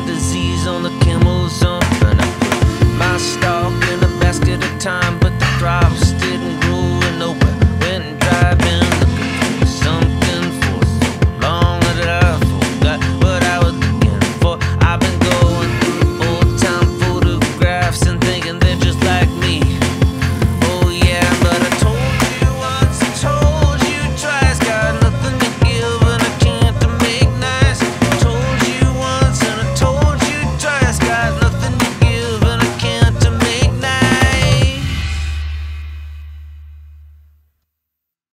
my disease.